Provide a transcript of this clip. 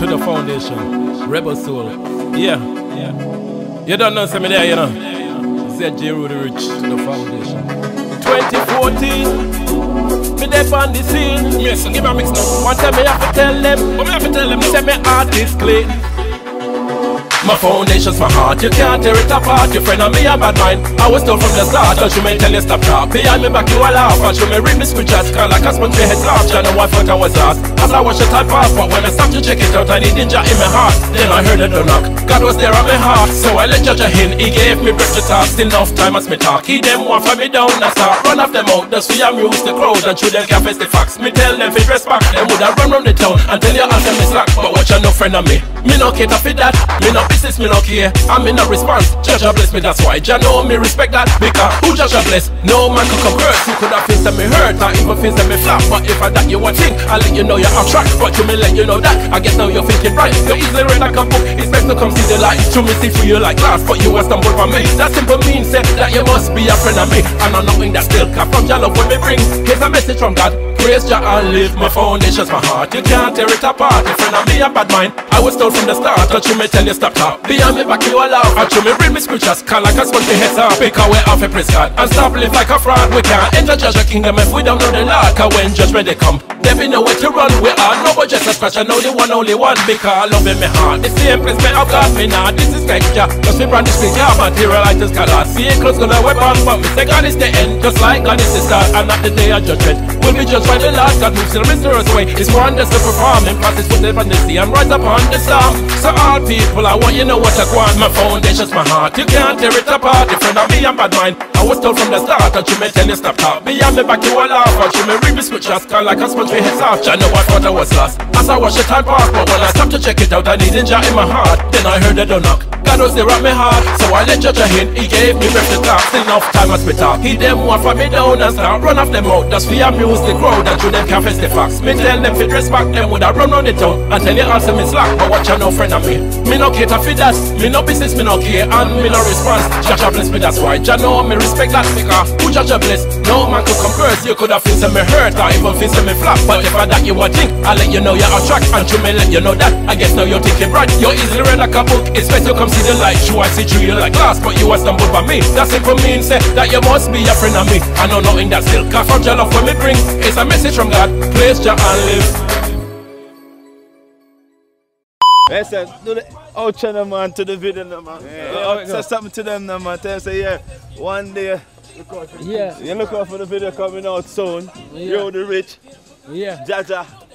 to the foundation. Rebel soul. Yeah. You don't know some there, you know. ZJ Rudie Rich to the foundation. 2014, me there on the scene. Yes, give a mix now. One time me have to tell them, but me have to tell them. Say me heart is clean. My foundation's my heart, you can't tear it apart. Your friend and me a bad mind, I was told from the start. And she may tell you stop crap, behind me back you a laugh. And she may read me scriptures, call like a sponge me head laugh. She know I thought I was lost, as I watched the time pass. But when I stopped to check it out, I need ninja in my heart. Then I heard a door knock, God was there at my heart. So I let judge a hint, he gave me breath to talk. Still enough time as me talk, he them one for me down and start. Run off them out, just fear amuse the crowd. And show them cafes the facts, me tell them fi dress back. Them would have run round the town, and tell you all them is slack. But watch a no friend of me no cater fi that, me no business, me no care. I'm in no response, judge a bless me, that's why Jah know me respect that. Because who judge a bless, no man could convert. You could have things that me hurt, or even things that me flop. But if I that you would think, I let you know you're off track. But you may let you know that, I guess now you're thinking right. You're easily read like a book, it's best to come see the light. To me see for you like glass, but you a stumble for me. That simple means said that you must be a friend of me. And I'm knowing that still, cause from Jah love what me bring. Here's a message from God, praise Jah and live. My foundation's my heart, you can't tear it apart. Your friend of me a bad mind, I was told from the start. Don't you may tell you stop talk, behind me back you a laugh. And you may read me scriptures, call like a sponge me head off. Because we're half a praise God, and stop live like a fraud. We can't enter judge a kingdom if we don't know the Lord. Cause when judgment they come, there be nowhere to run. We are no but just a scratch, I know the one only one. Because love in my heart, the same place me have got me now. This is like Jah, just me brand this thing, yeah, material like this color. See close gonna weapon, but me say God is the end, just like God is the start. And at the day of judgment, we'll be judged by the Lord. God moves in a mysterious way, it's one that's to perform. And pass his footsteps on the sea and rise upon the storm. So all people, I want you know what I want. My foundation's my heart, you can't tear it apart. Your friend of me and bad mind, I was told from the start. And she may tell you stop talk, behind me back you a laugh. And she may read me scriptures, call like a sponge me heads off. I know I thought I was lost, as I watched the time pass. But when I stopped to check it out, I need ninja in my heart. Then I heard the door knock, God was there at my heart. So I let judge a hint, he gave me breath to talk. Still enough time as me talk, he them want for me down and start. Run off them out, just we amuse the crowd. And through them can't face the facts, me tell them to dress back. Them would have run round the town, and tell you all say me slack. But watch you no friend of me, me no cater for that. Me no business, me no care, and me no response. Jah bless me, that's why Jah know me respect that. Because who Jah bless, no man could converse. You could have things that me hurt, or even things that me flop. But if I that you would think, I let you know you're on track. And you may let you know that, I guess now you're thinking right. You're easily read like a book, it's best to come see the light. True, I see through you like glass, but you are stumbled by me. That's it for me, say that you must be a friend of me. I know nothing that's still, cause from Jah love when me bring. It's a message from God, praise Jah and live. Hey, do the outro now, man, to the video now, man. Yeah. Say something to them now, man. Tell them, say, yeah, one day, look out for the video coming out soon. Yeah. Rudie Rich. Yeah. Jaja.